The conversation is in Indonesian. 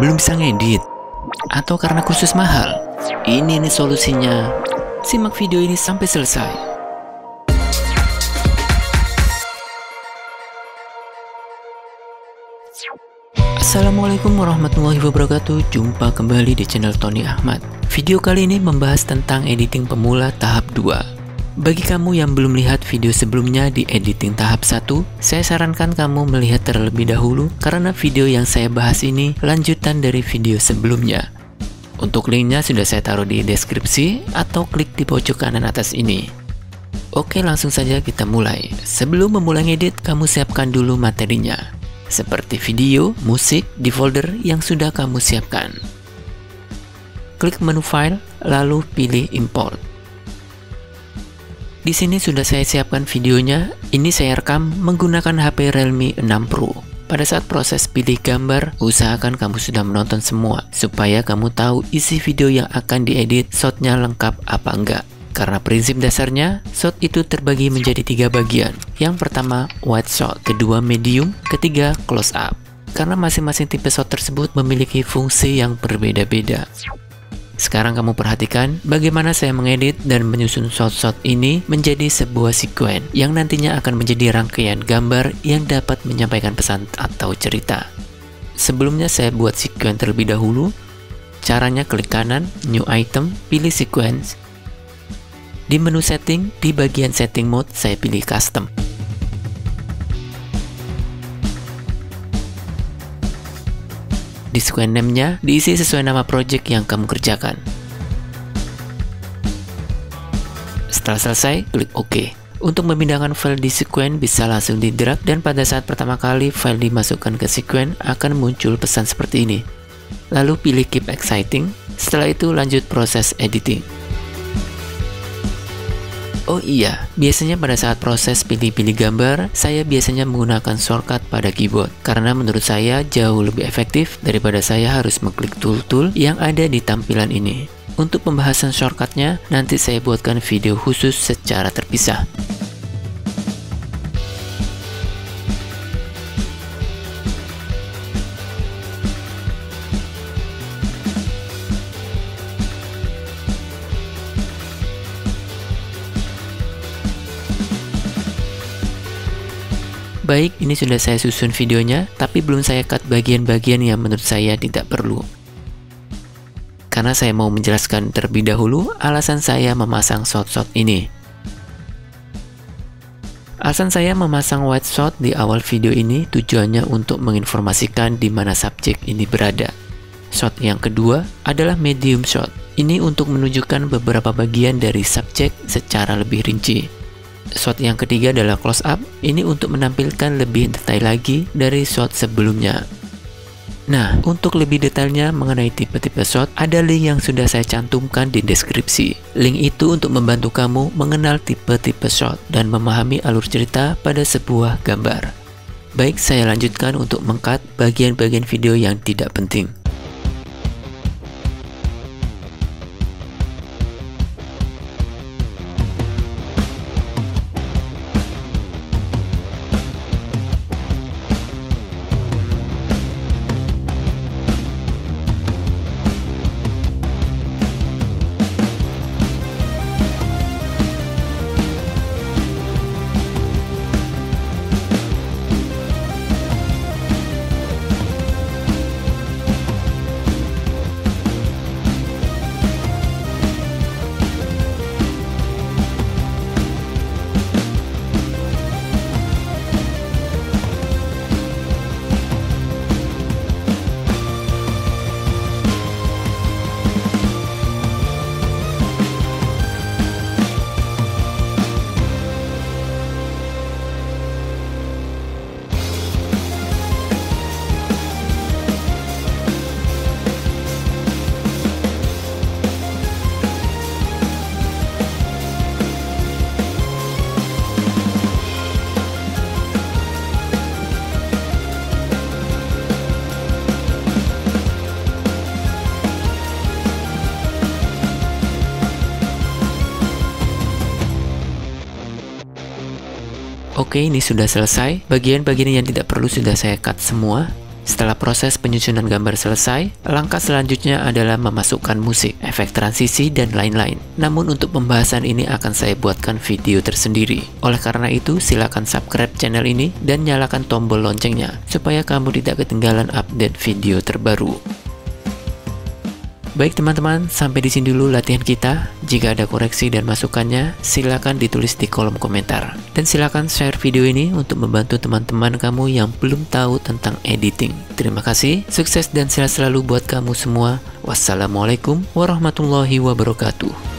belum bisa ngedit, atau karena kursus mahal? Ini nih solusinya. Simak video ini sampai selesai. Assalamualaikum warahmatullahi wabarakatuh. Jumpa kembali di channel Tony Ahmad. Video kali ini membahas tentang editing pemula tahap 2. Bagi kamu yang belum lihat video sebelumnya di editing tahap 1, saya sarankan kamu melihat terlebih dahulu karena video yang saya bahas ini lanjutan dari video sebelumnya. Untuk linknya sudah saya taruh di deskripsi atau klik di pojok kanan atas ini. Oke, langsung saja kita mulai. Sebelum memulai edit, kamu siapkan dulu materinya, seperti video, musik, di folder yang sudah kamu siapkan. Klik menu file, lalu pilih import. Di sini sudah saya siapkan videonya. Ini saya rekam menggunakan HP Realme 6 Pro. Pada saat proses pilih gambar, usahakan kamu sudah menonton semua supaya kamu tahu isi video yang akan diedit, shotnya lengkap apa enggak. Karena prinsip dasarnya, shot itu terbagi menjadi 3 bagian. Yang pertama wide shot, kedua medium, ketiga close up. Karena masing-masing tipe shot tersebut memiliki fungsi yang berbeda-beda. Sekarang kamu perhatikan bagaimana saya mengedit dan menyusun shot-shot ini menjadi sebuah sekuen yang nantinya akan menjadi rangkaian gambar yang dapat menyampaikan pesan atau cerita. Sebelumnya saya buat sekuen terlebih dahulu. Caranya klik kanan, new item, pilih sequence. Di menu setting, di bagian setting mode saya pilih custom. Di sekuen name-nya diisi sesuai nama project yang kamu kerjakan. Setelah selesai, klik OK. Untuk memindahkan file di sekuen bisa langsung di drag, dan pada saat pertama kali file dimasukkan ke sekuen akan muncul pesan seperti ini. Lalu pilih keep exciting. Setelah itu lanjut proses editing. Oh iya, biasanya pada saat proses pilih-pilih gambar, saya biasanya menggunakan shortcut pada keyboard. Karena menurut saya jauh lebih efektif daripada saya harus mengklik tool-tool yang ada di tampilan ini. Untuk pembahasan shortcutnya, nanti saya buatkan video khusus secara terpisah. Baik, ini sudah saya susun videonya, tapi belum saya cut bagian-bagian yang menurut saya tidak perlu. Karena saya mau menjelaskan terlebih dahulu alasan saya memasang shot-shot ini. Alasan saya memasang wide shot di awal video ini tujuannya untuk menginformasikan di mana subjek ini berada. Shot yang kedua adalah medium shot. Ini untuk menunjukkan beberapa bagian dari subjek secara lebih rinci. Shot yang ketiga adalah close up, ini untuk menampilkan lebih detail lagi dari shot sebelumnya. Nah, untuk lebih detailnya mengenai tipe-tipe shot, ada link yang sudah saya cantumkan di deskripsi. Link itu untuk membantu kamu mengenal tipe-tipe shot dan memahami alur cerita pada sebuah gambar. Baik, saya lanjutkan untuk meng-cut bagian-bagian video yang tidak penting. Oke, ini sudah selesai. Bagian-bagian yang tidak perlu sudah saya cut semua. Setelah proses penyusunan gambar selesai, langkah selanjutnya adalah memasukkan musik, efek transisi, dan lain-lain. Namun untuk pembahasan ini akan saya buatkan video tersendiri. Oleh karena itu, silakan subscribe channel ini dan nyalakan tombol loncengnya, supaya kamu tidak ketinggalan update video terbaru. Baik teman-teman, sampai di sini dulu latihan kita. Jika ada koreksi dan masukannya, silakan ditulis di kolom komentar. Dan silakan share video ini untuk membantu teman-teman kamu yang belum tahu tentang editing. Terima kasih, sukses dan sehat selalu buat kamu semua. Wassalamualaikum warahmatullahi wabarakatuh.